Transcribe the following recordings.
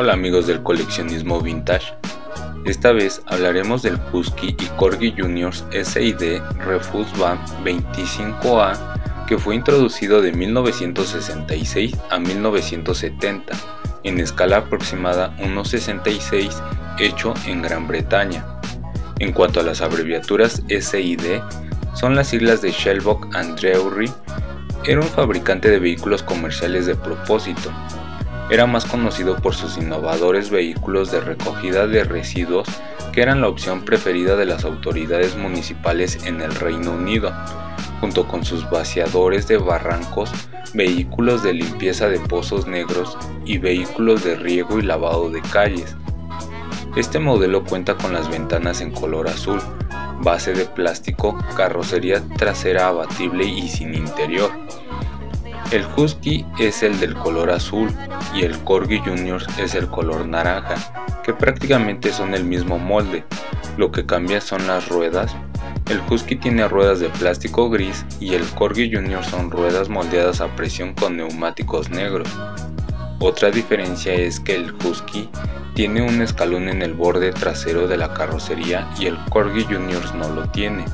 Hola amigos del coleccionismo vintage, esta vez hablaremos del Husky y Corgi Juniors SID Refuse Van 25A que fue introducido de 1966 a 1970 en escala aproximada 1:66 hecho en Gran Bretaña. En cuanto a las abreviaturas SID, son las siglas de Shelvoke and Drewry. Era un fabricante de vehículos comerciales de propósito. Era más conocido por sus innovadores vehículos de recogida de residuos que eran la opción preferida de las autoridades municipales en el Reino Unido, junto con sus vaciadores de barrancos, vehículos de limpieza de pozos negros y vehículos de riego y lavado de calles. Este modelo cuenta con las ventanas en color azul, base de plástico, carrocería trasera abatible y sin interior. El Husky es el del color azul y el Corgi Juniors es el color naranja, que prácticamente son el mismo molde. Lo que cambia son las ruedas. El Husky tiene ruedas de plástico gris y el Corgi Juniors son ruedas moldeadas a presión con neumáticos negros. Otra diferencia es que el Husky tiene un escalón en el borde trasero de la carrocería y el Corgi Juniors no lo tiene.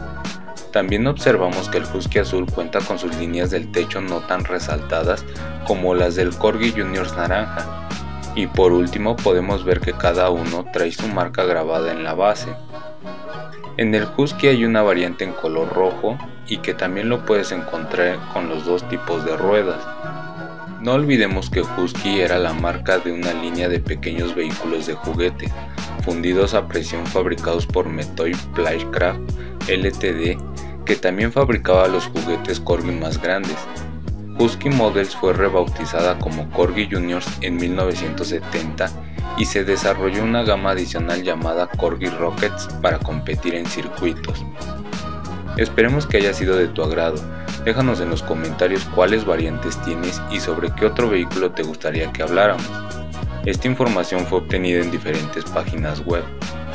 También observamos que el Husky azul cuenta con sus líneas del techo no tan resaltadas como las del Corgi Juniors naranja. Y por último podemos ver que cada uno trae su marca grabada en la base. En el Husky hay una variante en color rojo y que también lo puedes encontrar con los dos tipos de ruedas. No olvidemos que Husky era la marca de una línea de pequeños vehículos de juguete, fundidos a presión fabricados por Mettoy Playcraft Ltd, que también fabricaba los juguetes Corgi más grandes. Husky Models fue rebautizada como Corgi Juniors en 1970 y se desarrolló una gama adicional llamada Corgi Rockets para competir en circuitos. Esperemos que haya sido de tu agrado. Déjanos en los comentarios cuáles variantes tienes y sobre qué otro vehículo te gustaría que habláramos. Esta información fue obtenida en diferentes páginas web.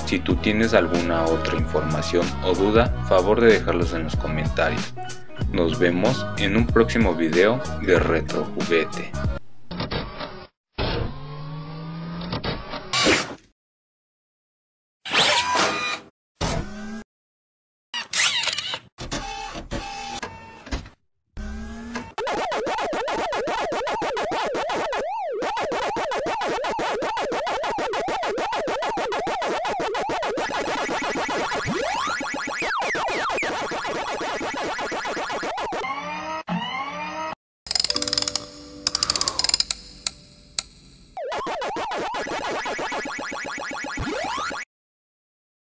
Si tú tienes alguna otra información o duda, favor de dejarlos en los comentarios. Nos vemos en un próximo video de RetroJuguete.